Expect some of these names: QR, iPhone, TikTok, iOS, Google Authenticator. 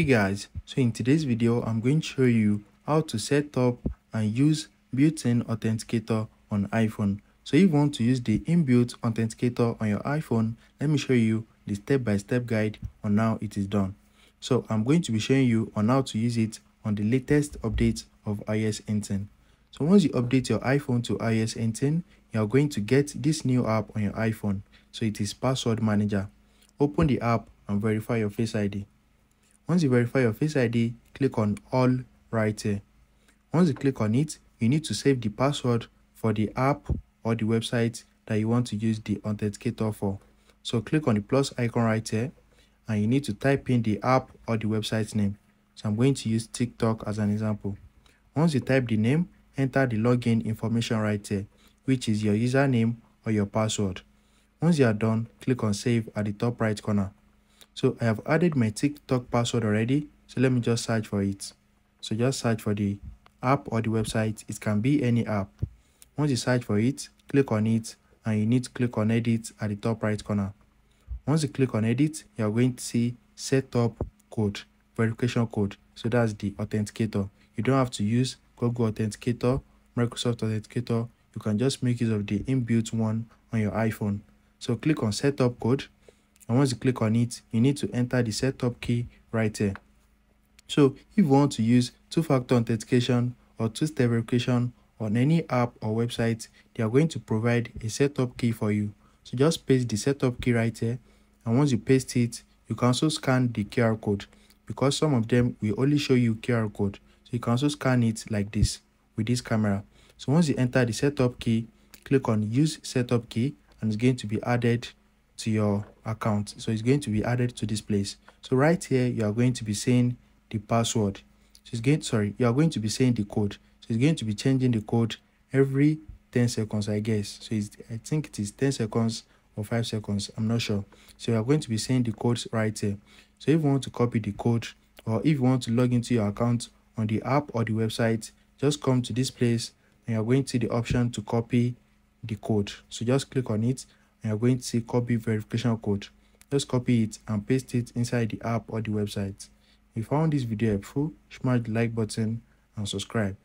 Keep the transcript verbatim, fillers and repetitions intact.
Hey guys, so in today's video I'm going to show you how to set up and use built-in authenticator on iPhone. So if you want to use the inbuilt authenticator on your iPhone, let me show you the step-by-step guide on how it is done. So I'm going to be showing you on how to use it on the latest update of i O S eighteen. So once you update your iPhone to i O S eighteen, you are going to get this new app on your iPhone. So it is Password Manager. Open the app and verify your Face I D. Once you verify your Face I D, click on All right here. Once you click on it, you need to save the password for the app or the website that you want to use the authenticator for. So click on the plus icon right here, and you need to type in the app or the website name. So I'm going to use TikTok as an example. Once you type the name, enter the login information right here, which is your username or your password. Once you are done, click on Save at the top right corner. So I have added my TikTok password already, so let me just search for it. So just search for the app or the website, it can be any app. Once you search for it, click on it, and you need to click on Edit at the top right corner. Once you click on Edit, you are going to see Setup Code, Verification Code, so that's the authenticator. You don't have to use Google Authenticator, Microsoft Authenticator, you can just make use of the inbuilt one on your iPhone. So click on Setup Code. And once you click on it, you need to enter the setup key right here. So if you want to use two-factor authentication or two-step verification on any app or website, they are going to provide a setup key for you. So just paste the setup key right here. And once you paste it, you can also scan the Q R code, because some of them will only show you Q R code. So you can also scan it like this with this camera. So once you enter the setup key, click on Use Setup Key, and it's going to be added to your account. So it's going to be added to this place. So right here you are going to be saying the password. So it's going sorry you are going to be saying the code. So it's going to be changing the code every ten seconds, I guess. So it's, I think it is ten seconds or five seconds, I'm not sure. So you are going to be saying the codes right here. So if you want to copy the code, or if you want to log into your account on the app or the website, just come to this place and you are going to see the option to copy the code. So just click on it. And you're going to see copy verification code. Just copy it and paste it inside the app or the website. If you found this video helpful, smash the like button and subscribe.